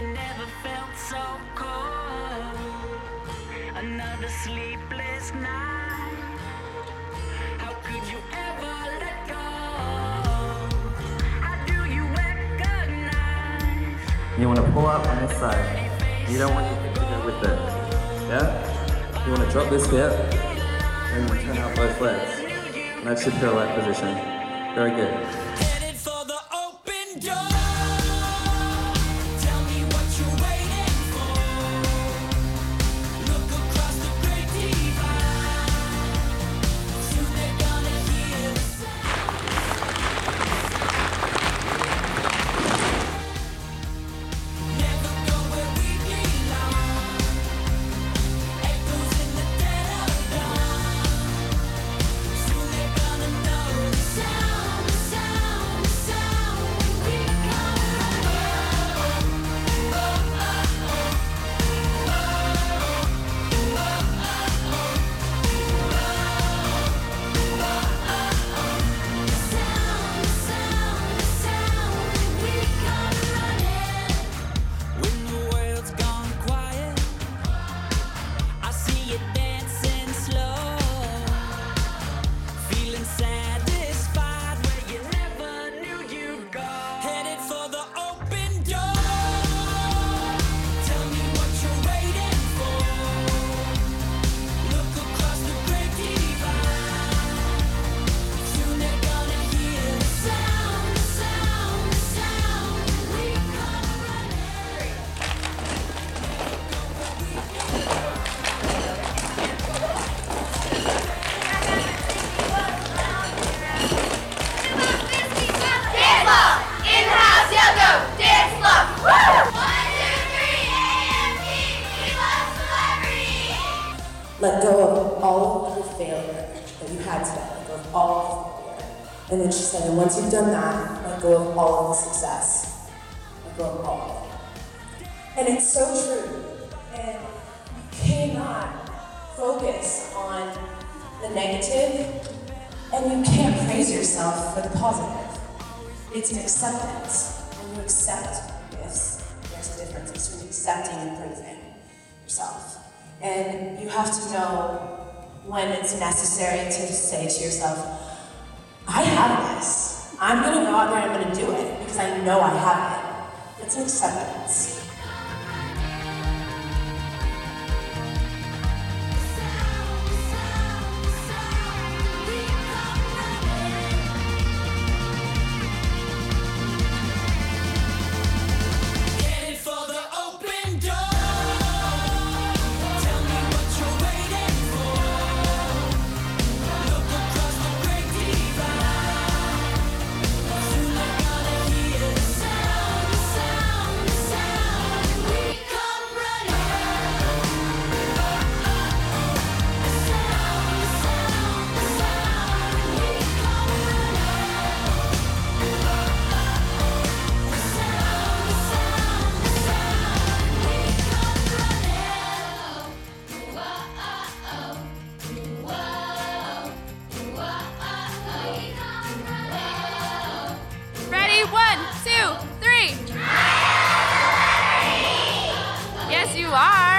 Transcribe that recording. You never felt so cold. Another sleepless night. How could you ever let go? How do you recognize? You want to pull up on this side. You don't want your feet to go with it. Yeah? You want to drop this here. And you want to turn out both legs. And that should feel that position. Very good. Let go of all of your failure that you had today, let go of all of the failure. And then she said, and once you've done that, let go of all of the success. Let go of all of it. And it's so true. And you cannot focus on the negative, and you can't praise yourself for the positive. It's an acceptance. When you accept gifts, there's a difference between accepting and praising yourself. And you have to know when it's necessary to say to yourself, I have this. I'm going to go out there and I'm going to do it because I know I have it. It's an acceptance. One, two, three. Yes, you are.